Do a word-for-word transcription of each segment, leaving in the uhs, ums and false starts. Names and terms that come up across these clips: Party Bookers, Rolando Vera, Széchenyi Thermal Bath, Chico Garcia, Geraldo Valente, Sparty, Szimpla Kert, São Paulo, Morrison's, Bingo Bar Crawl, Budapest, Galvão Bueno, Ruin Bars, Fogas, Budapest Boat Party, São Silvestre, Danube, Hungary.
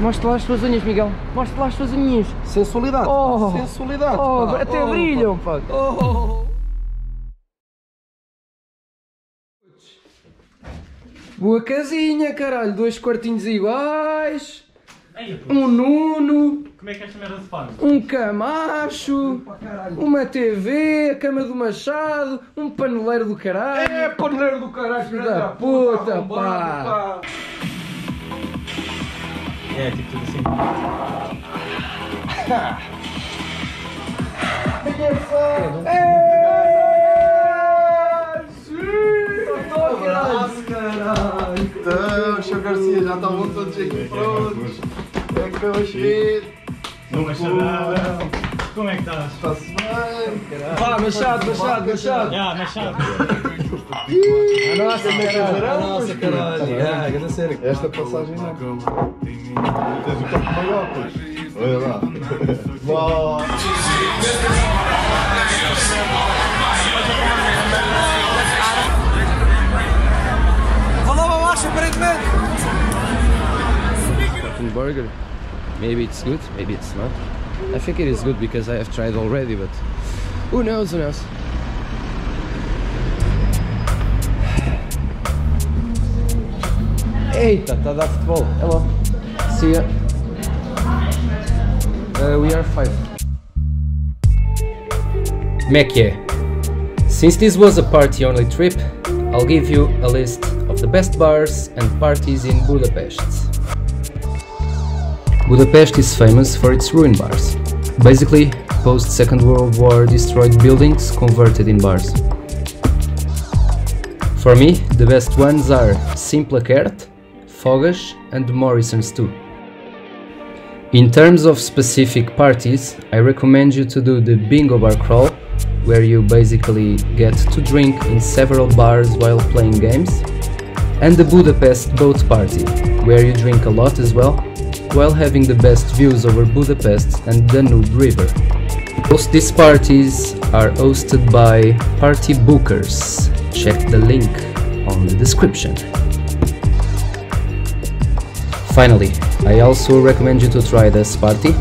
Mostra lá as tuas unhas, Miguel. Mostra lá as tuas unhas. Sensualidade. Oh, sensualidade. Oh, pá. Até oh, brilham, pá. Oh. Boa casinha, caralho. Dois quartinhos iguais. Ei, um Nuno. Como é que esta merda se faz? Um camacho. Oh, uma T V. A cama do Machado. Um paneleiro do caralho. É, paneleiro do caralho. Filho da puta, puta bombando, pá. pá. É, tipo tudo assim. Então, Chico Garcia, já estavam todos aqui prontos. Como é que vamos ver? Não baixa nada. Como é que estás? Está-se bem. Vá, Machado, Machado, Machado. Já, Machado. A nossa, caralho. A nossa, caralho. Esta passagem não. Tens o corpo maior, pois. Olha lá. Vá. Falava baixo, aparentemente. Fucking burger. Maybe it's good, maybe it's not. I think it is good because I have tried already, but who knows, who knows. Eita, está a dar futebol. Hello. See ya. Uh, we are five. Como é que é? Since this was a party only trip, I'll give you a list of the best bars and parties in Budapest. Budapest is famous for its ruined bars. Basically, post-Second World War destroyed buildings converted in bars. For me, the best ones are Szimpla Kert, Fogas and Morrison's too. In terms of specific parties, I recommend you to do the Bingo Bar Crawl, where you basically get to drink in several bars while playing games, and the Budapest Boat Party, where you drink a lot as well, while having the best views over Budapest and Danube River. Most these parties are hosted by Party Bookers. Check the link on the description. Finally, I also recommend you to try the Sparty,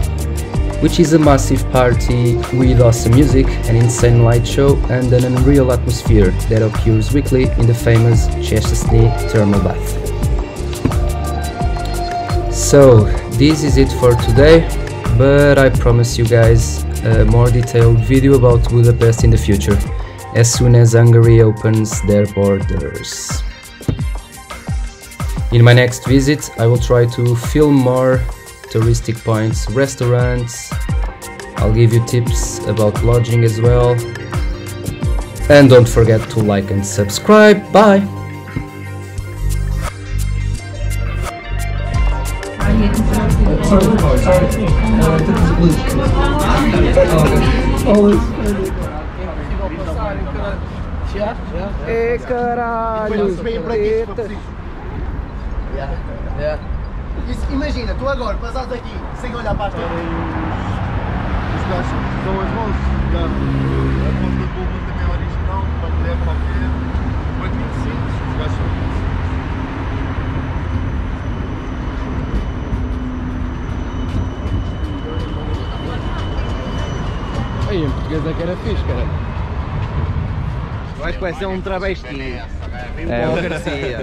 which is a massive party with awesome music, an insane light show and an unreal atmosphere that occurs weekly in the famous Széchenyi Thermal Bath. So, this is it for today, but I promise you guys a more detailed video about Budapest in the future, as soon as Hungary opens their borders. In my next visit, I will try to film more touristic points, restaurants, I'll give you tips about lodging as well. And don't forget to like and subscribe. Bye! É caralho! Yeah. Yeah. Isso, imagina, tu agora passaste aqui sem olhar para as telas. Os gajos são as mãos. A ponta do pulmão também é original, para poder qualquer. oito vírgula cinco, os gajos são vinte e cinco. Aí, em português é que era fixe, cara. Acho que vai ser um travesti. É, o Garcia.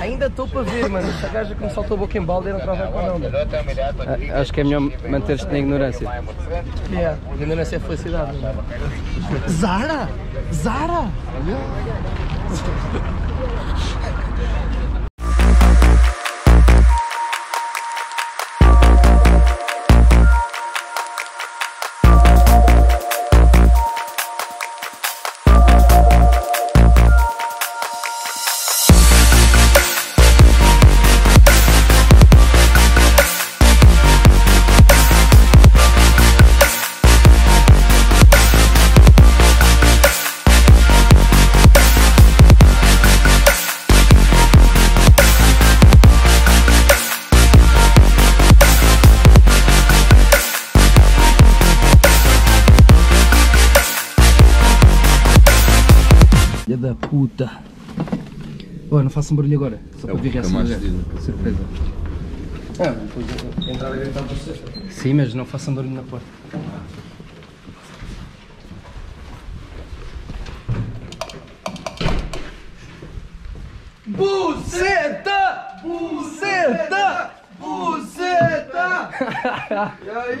Ainda estou para ver, mano. Esta gaja que me saltou a boca em balde e não trava com não, mano. Ah, acho que é melhor manter-se na ignorância. Yeah. A ignorância é a felicidade, mano. Zara! Zara! Da puta. Oh, não faço um barulho agora, só para vir reação. Surpresa. Ah, depois entrar a gritar para vocês. Sim, mas não façam barulho na porta. Buceta! Buceta! Buceta! E aí,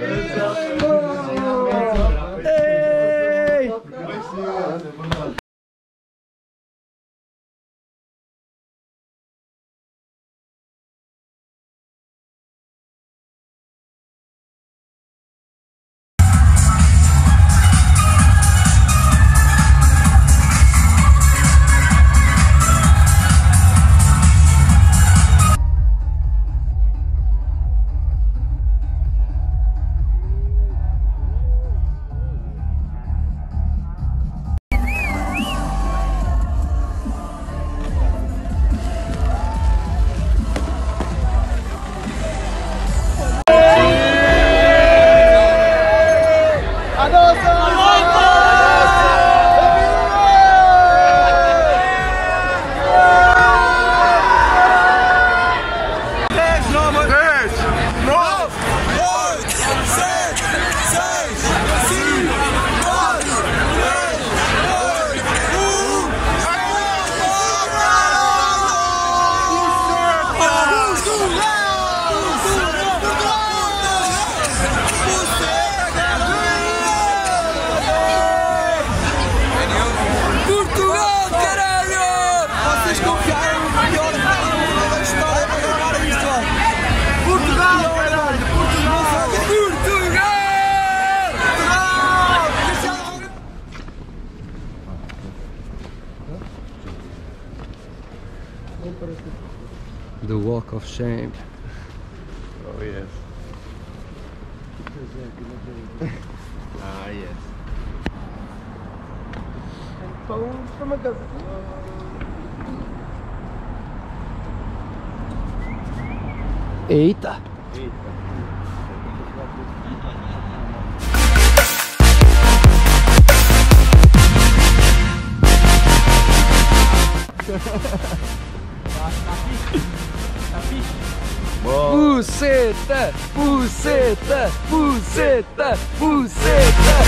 meu Ei! Ei! The walk of shame. Oh yes. Ah yes. And bones from a gazelle. Eita. Eita. Buceta, buceta, buceta, buceta.